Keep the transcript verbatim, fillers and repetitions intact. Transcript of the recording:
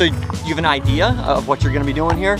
So you have an idea of what you're gonna be doing here?